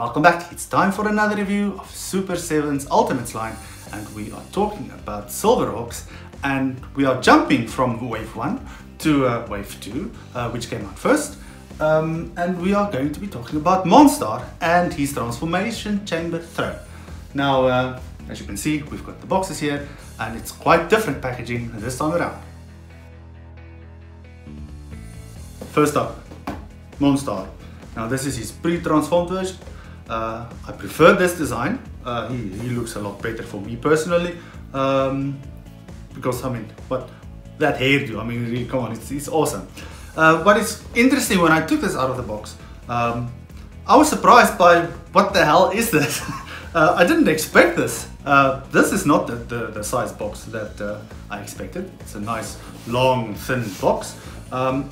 Welcome back, it's time for another review of Super 7's Ultimates line, and we are talking about Silverhawks, and we are jumping from Wave 1 to Wave 2, which came out first, and we are going to be talking about Mon*Star and his Transformation Chamber Throne. Now, as you can see, we've got the boxes here, and it's quite different packaging this time around. First up, Mon*Star. Now this is his pre-transformed version. I prefer this design. He looks a lot better for me personally, because I mean, what that hairdo! I mean, really, come on, it's awesome. What is interesting, when I took this out of the box, I was surprised by what the hell is this. I didn't expect this. This is not the size box that I expected. It's a nice, long, thin box.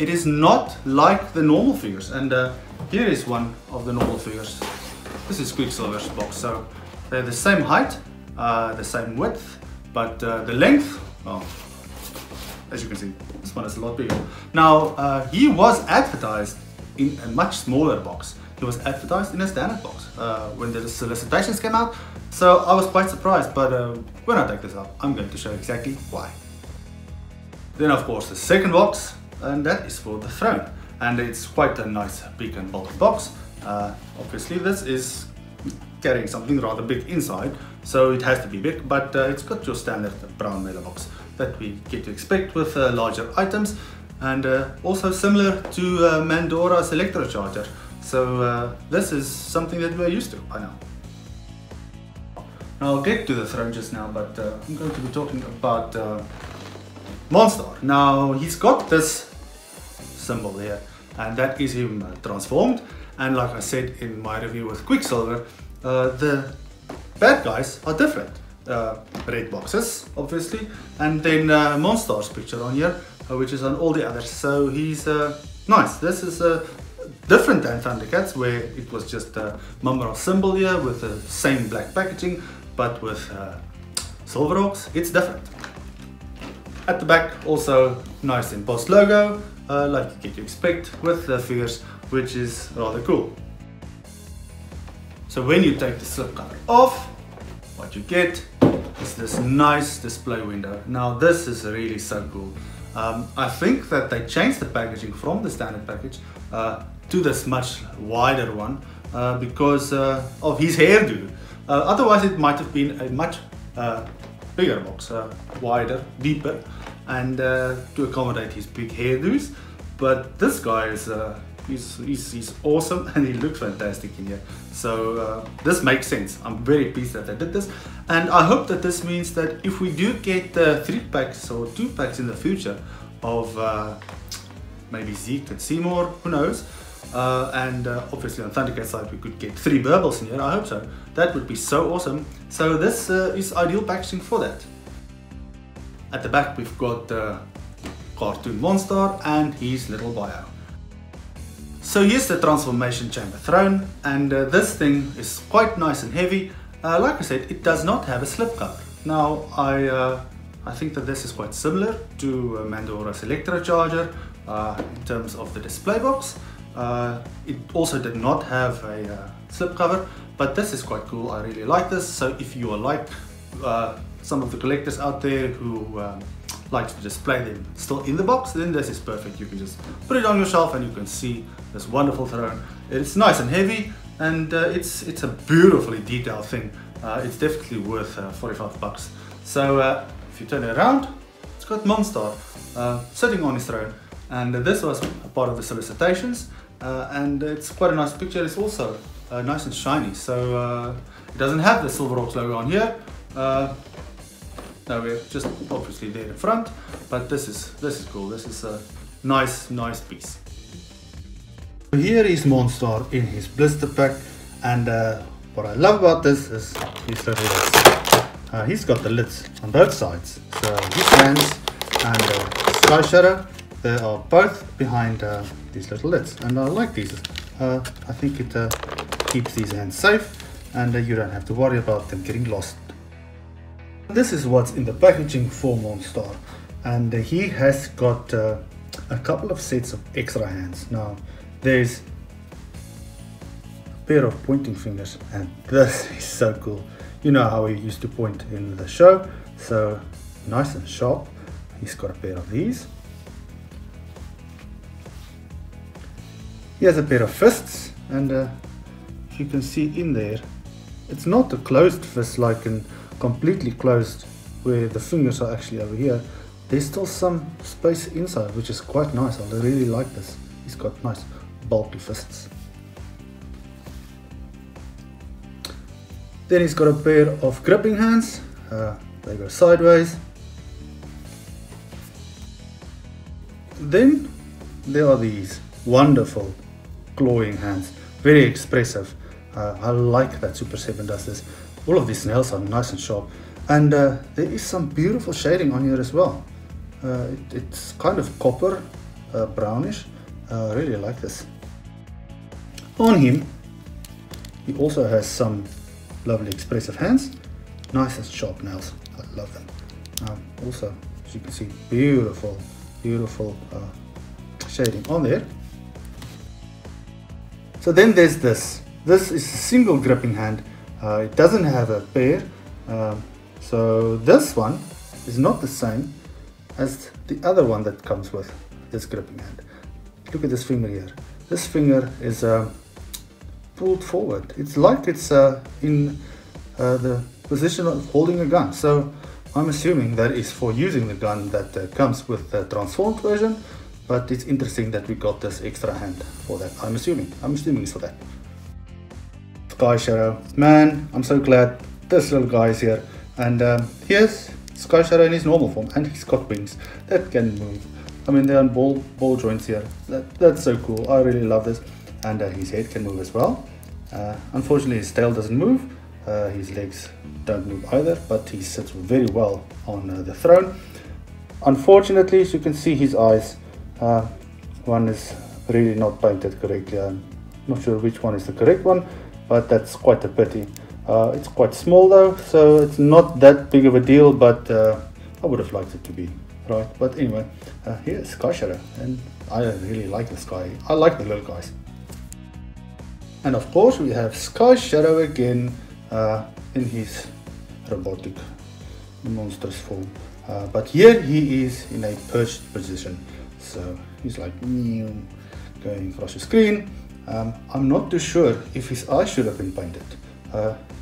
It is not like the normal figures, and here is one of the normal figures. This is Quicksilver's box, so they're the same height, the same width, but the length, well, as you can see, this one is a lot bigger. Now, he was advertised in a much smaller box. He was advertised in a standard box when the solicitations came out, so I was quite surprised, but when I take this out, I'm going to show exactly why. Then of course the second box, and that is for the throne, and it's quite a nice big and bulky box. Obviously this is carrying something rather big inside, so it has to be big, but it's got your standard brown metal box that we get to expect with larger items, and also similar to Mandora's Electrocharger, so this is something that we're used to by now. Now I'll get to the throne just now, but I'm going to be talking about Mon*Star. Now he's got this symbol here, and that is him transformed, and like I said in my review with Quicksilver, the bad guys are different. Red boxes obviously, and then Mon*Star's picture on here, which is on all the others, so he's nice. This is different than Thundercats, where it was just a Mumm-Ra symbol here with the same black packaging, but with Silverhawks it's different. At the back, also nice embossed logo, like you get to expect with the figures, which is rather cool. So when you take the slip cover off, what you get is this nice display window. Now this is really so cool. I think that they changed the packaging from the standard package to this much wider one because of his hairdo. Otherwise it might have been a much bigger box, wider, deeper, and to accommodate his big hairdos. But this guy is he's awesome, and he looks fantastic in here, so this makes sense. I'm very pleased that they did this, and I hope that this means that if we do get 3 packs or 2 packs in the future of maybe Zeke and Seymour, who knows, and obviously on Thundercat side we could get 3 Burbles in here. I hope so. That would be so awesome. So this is ideal packaging for that. At the back we've got cartoon Mon*Star and his little bio. So here's the Transformation Chamber Throne, and this thing is quite nice and heavy. Like I said, it does not have a slipcover. Now I think that this is quite similar to Mandora's Electrocharger in terms of the display box. It also did not have a slipcover, but this is quite cool. I really like this, so if you are like some of the collectors out there who like to display them still in the box, then this is perfect. You can just put it on your shelf and you can see this wonderful throne. It's nice and heavy, and it's a beautifully detailed thing. It's definitely worth 45 bucks. So if you turn it around, it's got Mon*Star sitting on his throne, and this was a part of the solicitations, and it's quite a nice picture. It's also nice and shiny, so it doesn't have the Silverhawks logo on here. No, we're just obviously there in front, but this is cool. This is a nice piece. Here is Mon*Star in his blister pack, and what I love about this is his little lids. He's got the lids on both sides, so his hands and Sky Shadow, they are both behind these little lids, and I like these. I think it keeps these hands safe, and you don't have to worry about them getting lost. This is what's in the packaging for Mon*Star, and he has got a couple of sets of extra hands. Now there is a pair of pointing fingers, and this is so cool. You know how he used to point in the show, so nice and sharp. He's got a pair of these. He has a pair of fists, and if you can see in there, it's not a closed fist like in completely closed where the fingers are actually over here. There's still some space inside, which is quite nice. I really like this. He's got nice bulky fists. Then he's got a pair of gripping hands. They go sideways. Then there are these wonderful clawing hands, very expressive. I like that Super 7 does this. All of these nails are nice and sharp, and there is some beautiful shading on here as well. It's kind of copper, brownish. I really like this. On him, he also has some lovely expressive hands, nice and sharp nails. I love them. Also, as you can see, beautiful, beautiful shading on there. So then there's this. This is a single gripping hand. It doesn't have a pair, so this one is not the same as the other one that comes with this gripping hand. Look at this finger here. This finger is pulled forward. It's like it's in the position of holding a gun. So I'm assuming that is for using the gun that comes with the transformed version, but it's interesting that we got this extra hand for that. I'm assuming it's for that. Sky Shadow, man, I'm so glad this little guy is here. And here's Sky Shadow in his normal form, and he's got wings that can move. I mean, they're on ball joints here. That's so cool. I really love this. And his head can move as well. Unfortunately, his tail doesn't move. His legs don't move either, but he sits very well on the throne. Unfortunately, as you can see, his eyes, one is really not painted correctly. I'm not sure which one is the correct one, but that's quite a pity. It's quite small though, so it's not that big of a deal, but I would have liked it to be, right? But anyway, here's Sky Shadow, and I really like this guy. I like the little guys. And of course we have Sky Shadow again in his robotic monstrous form, but here he is in a perched position, so he's like going across the screen. I'm not too sure if his eyes should have been painted.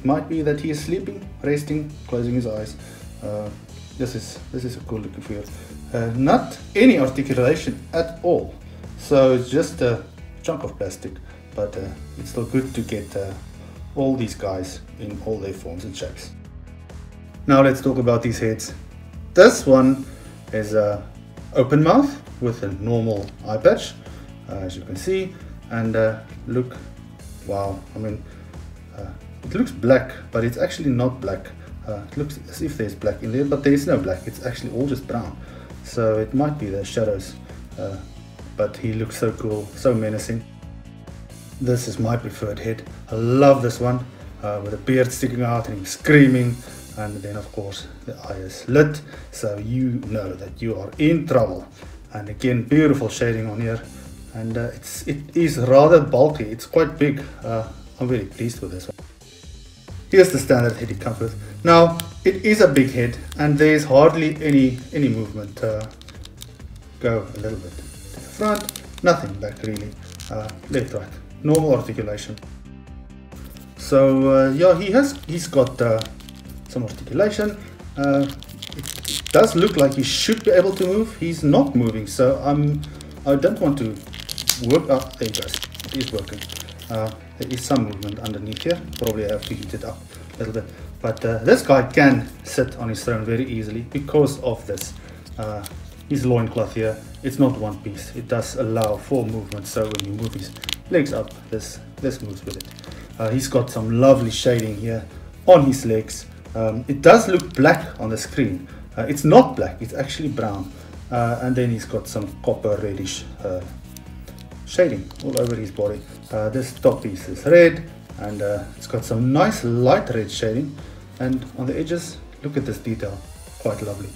It might be that he is sleeping, resting, closing his eyes. This is a cool looking figure. Not any articulation at all, so it's just a chunk of plastic, but it's still good to get all these guys in all their forms and shapes. Now let's talk about these heads. This one is open mouth with a normal eye patch, as you can see. And look, wow, I mean, it looks black, but it's actually not black. It looks as if there's black in there, but there is no black. It's actually all just brown. So it might be the shadows, but he looks so cool, so menacing. This is my preferred head. I love this one, with the beard sticking out and him screaming. And then of course the eye is lit, so you know that you are in trouble. And again, beautiful shading on here. And it is rather bulky. It's quite big. I'm really pleased with this one. Here's the standard head it comes with. Now it is a big head, and there's hardly any movement. Go a little bit to the front, nothing back really. Left, right, normal articulation. So yeah, he's got some articulation. It does look like he should be able to move. He's not moving, so I don't want to work up. There you go, it is working. There is some movement underneath here. Probably have to heat it up a little bit, but this guy can sit on his throne very easily because of this. His loincloth here, it's not one piece. It does allow for movement, so when you move his legs up, this moves with it. He's got some lovely shading here on his legs. It does look black on the screen. It's not black, it's actually brown. And then he's got some copper reddish shading all over his body. This top piece is red, and it's got some nice light red shading, and on the edges, look at this detail, quite lovely.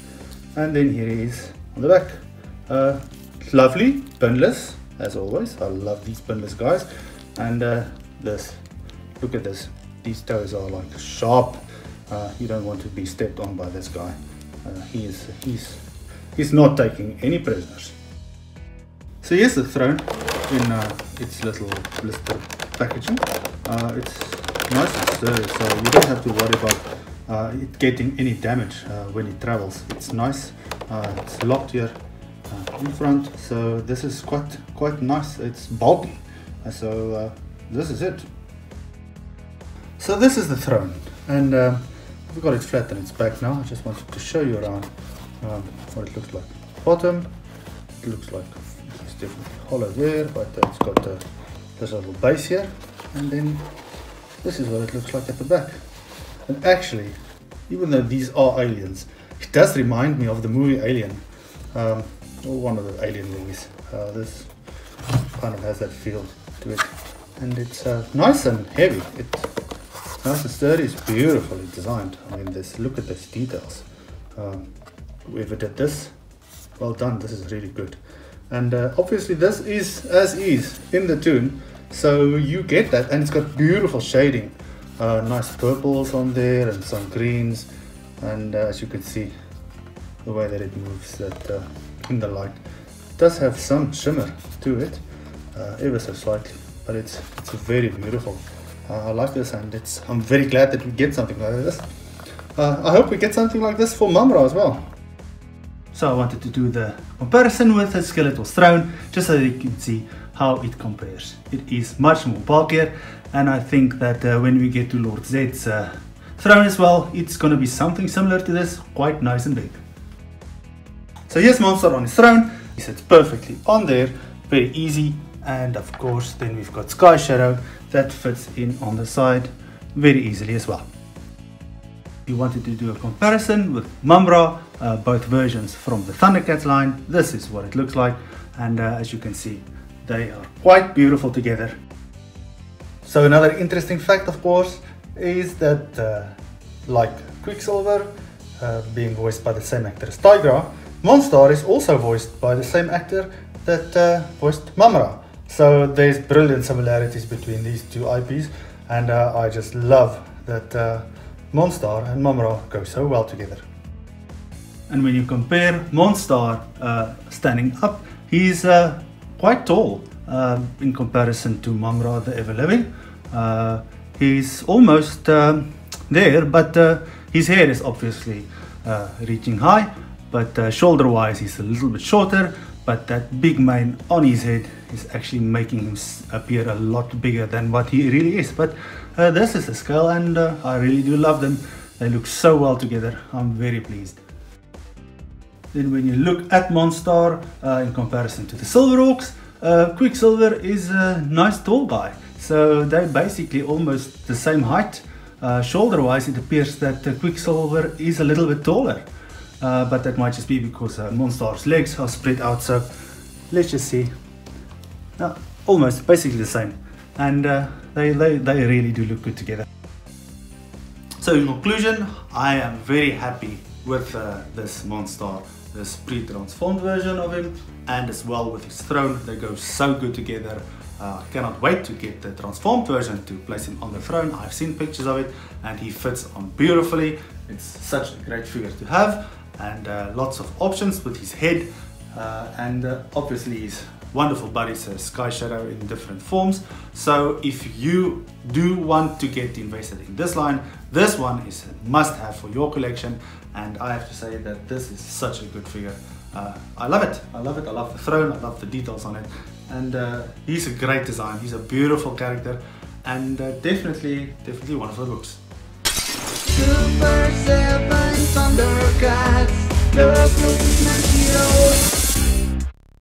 And then here he is on the back. Lovely, pinless, as always. I love these binders, guys. And this, look at this, these toes are like sharp. You don't want to be stepped on by this guy. He's not taking any prisoners. So here's the throne in its little blister packaging. It's nice and sturdy, so you don't have to worry about it getting any damage when it travels. It's nice. It's locked here in front, so this is quite nice. It's bulky, so this is it. So this is the throne, and I've got it flat on its back now. I just wanted to show you around what it looks like. Bottom, it looks like it's definitely hollow there, but it's got this little base here, and then this is what it looks like at the back. And actually, even though these are aliens, it does remind me of the movie Alien, or one of the Alien movies. This kind of has that feel to it, and it's nice and heavy. It's nice and sturdy. It's beautifully designed. I mean, this, look at those details. Whoever did this, well done. This is really good. And obviously this is as is in the tune, so you get that. And it's got beautiful shading, nice purples on there and some greens, and as you can see the way that it moves that in the light. It does have some shimmer to it, ever so slightly, but it's very beautiful. I like this, and I'm very glad that we get something like this. I hope we get something like this for Mumm-Ra as well. So I wanted to do the comparison with the skeletal throne, just so that you can see how it compares. It is much more bulkier, and I think that when we get to Lord Zed's throne as well, it's going to be something similar to this, quite nice and big. So here's Mon*Star on his throne. He sits perfectly on there, very easy. And of course then we've got Sky Shadow that fits in on the side very easily as well. We wanted to do a comparison with Mumm-Ra, both versions from the Thundercats line. This is what it looks like, and as you can see, they are quite beautiful together. So another interesting fact, of course, is that like Quicksilver, being voiced by the same actor as Tigra, Mon*Star is also voiced by the same actor that voiced Mumm-Ra. So there's brilliant similarities between these two IPs, and I just love that Mon*Star and Mumm-Ra go so well together. And when you compare Mon*Star standing up, he's quite tall in comparison to Mumm-Ra the Ever-Living. He's almost there, but his hair is obviously reaching high, but shoulder-wise he's a little bit shorter, but that big mane on his head is actually making him appear a lot bigger than what he really is. But this is the scale, and I really do love them. They look so well together. I'm very pleased. Then when you look at Mon*Star in comparison to the Silverhawks, Quicksilver is a nice tall guy, so they're basically almost the same height. Shoulder-wise, it appears that Quicksilver is a little bit taller, but that might just be because Mon*Star's legs are spread out. So let's just see. Almost basically the same, and they really do look good together. So in conclusion, I am very happy with this Mon*Star, this pre-transformed version of him, and as well with his throne. They go so good together. I cannot wait to get the transformed version to place him on the throne. I've seen pictures of it, and he fits on beautifully. It's such a great figure to have, and lots of options with his head, and obviously his wonderful buddies, Sky Shadow, in different forms. So if you do want to get invested in this line, this one is a must-have for your collection, and I have to say that this is such a good figure. I love it. I love it. I love the throne. I love the details on it, and he's a great design. He's a beautiful character, and definitely one of the books. Super 7 Thundercats, the